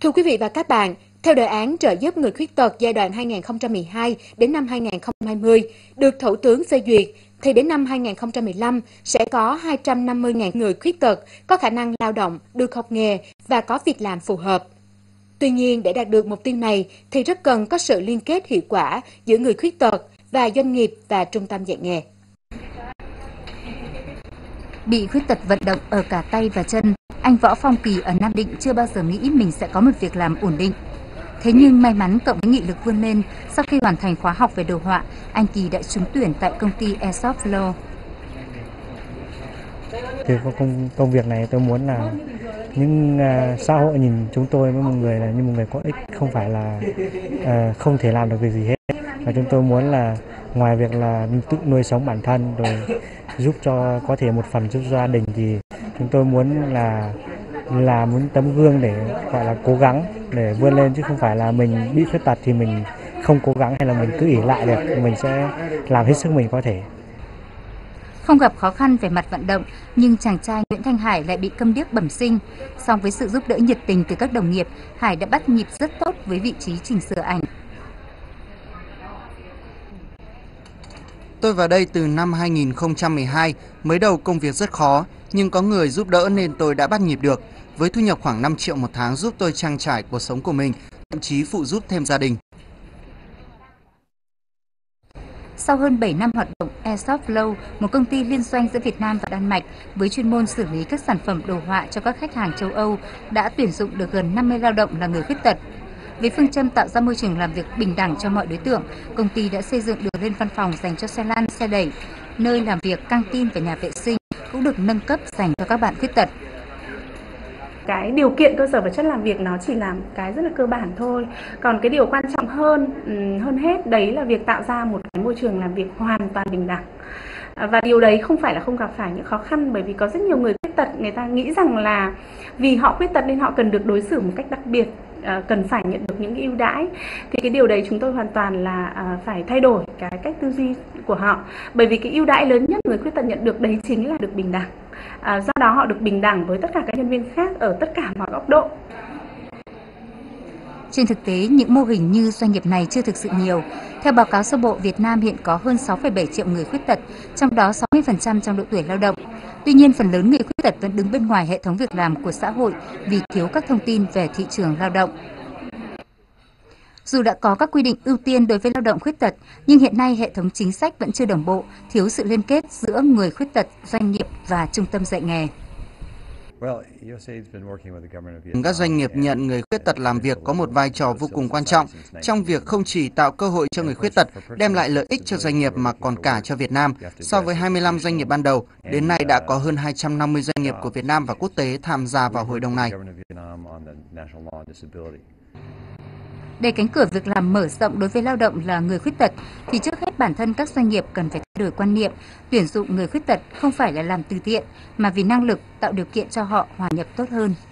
Thưa quý vị và các bạn, theo đề án trợ giúp người khuyết tật giai đoạn 2012 đến năm 2020 được Thủ tướng phê duyệt, thì đến năm 2015 sẽ có 250.000 người khuyết tật có khả năng lao động, được học nghề và có việc làm phù hợp. Tuy nhiên, để đạt được mục tiêu này thì rất cần có sự liên kết hiệu quả giữa người khuyết tật và doanh nghiệp và trung tâm dạy nghề. Bị khuyết tật vận động ở cả tay và chân, anh Võ Phong Kỳ ở Nam Định chưa bao giờ nghĩ mình sẽ có một việc làm ổn định. Thế nhưng may mắn cộng với nghị lực vươn lên, sau khi hoàn thành khóa học về đồ họa, anh Kỳ đã trúng tuyển tại công ty Airsoft Flow. Thì công việc này tôi muốn là những xã hội nhìn chúng tôi với một người là như một người có ích, không phải là không thể làm được việc gì hết. Và chúng tôi muốn là ngoài việc là tự nuôi sống bản thân rồi giúp cho có thể một phần giúp gia đình, thì chúng tôi muốn là muốn tấm gương để gọi là cố gắng để vươn lên, chứ không phải là mình bị khuyết tật thì mình không cố gắng hay là mình cứ ỷ lại được, mình sẽ làm hết sức mình có thể. Không gặp khó khăn về mặt vận động, nhưng chàng trai Nguyễn Thanh Hải lại bị câm điếc bẩm sinh. Song với sự giúp đỡ nhiệt tình từ các đồng nghiệp, Hải đã bắt nhịp rất tốt với vị trí chỉnh sửa ảnh. Tôi vào đây từ năm 2012, mới đầu công việc rất khó, nhưng có người giúp đỡ nên tôi đã bắt nhịp được. Với thu nhập khoảng 5 triệu một tháng giúp tôi trang trải cuộc sống của mình, thậm chí phụ giúp thêm gia đình. Sau hơn 7 năm hoạt động, Airsoft Flow, một công ty liên doanh giữa Việt Nam và Đan Mạch, với chuyên môn xử lý các sản phẩm đồ họa cho các khách hàng châu Âu, đã tuyển dụng được gần 50 lao động là người khuyết tật. Với phương châm tạo ra môi trường làm việc bình đẳng cho mọi đối tượng, công ty đã xây dựng được lên văn phòng dành cho xe lăn, xe đẩy, nơi làm việc, căng tin và nhà vệ sinh cũng được nâng cấp dành cho các bạn khuyết tật. Cái điều kiện cơ sở vật chất làm việc nó chỉ là cái rất là cơ bản thôi. Còn cái điều quan trọng hơn hết đấy là việc tạo ra một cái môi trường làm việc hoàn toàn bình đẳng. Và điều đấy không phải là không gặp phải những khó khăn, bởi vì có rất nhiều người khuyết tật người ta nghĩ rằng là vì họ khuyết tật nên họ cần được đối xử một cách đặc biệt, cần phải nhận được những ưu đãi. Thì cái điều đấy chúng tôi hoàn toàn là phải thay đổi cái cách tư duy của họ, bởi vì cái ưu đãi lớn nhất người khuyết tật nhận được đấy chính là được bình đẳng. Do đó họ được bình đẳng với tất cả các nhân viên khác ở tất cả mọi góc độ. Trên thực tế, những mô hình như doanh nghiệp này chưa thực sự nhiều. Theo báo cáo sơ bộ, Việt Nam hiện có hơn 6,7 triệu người khuyết tật, trong đó 60% trong độ tuổi lao động. Tuy nhiên, phần lớn người khuyết tật vẫn đứng bên ngoài hệ thống việc làm của xã hội vì thiếu các thông tin về thị trường lao động. Dù đã có các quy định ưu tiên đối với lao động khuyết tật, nhưng hiện nay hệ thống chính sách vẫn chưa đồng bộ, thiếu sự liên kết giữa người khuyết tật, doanh nghiệp và trung tâm dạy nghề. Các doanh nghiệp nhận người khuyết tật làm việc có một vai trò vô cùng quan trọng trong việc không chỉ tạo cơ hội cho người khuyết tật, đem lại lợi ích cho doanh nghiệp mà còn cả cho Việt Nam. So với 25 doanh nghiệp ban đầu, đến nay đã có hơn 250 doanh nghiệp của Việt Nam và quốc tế tham gia vào hội đồng này. Để cánh cửa việc làm mở rộng đối với lao động là người khuyết tật, thì trước hết bản thân các doanh nghiệp cần phải thay đổi quan niệm, tuyển dụng người khuyết tật không phải là làm từ thiện, mà vì năng lực tạo điều kiện cho họ hòa nhập tốt hơn.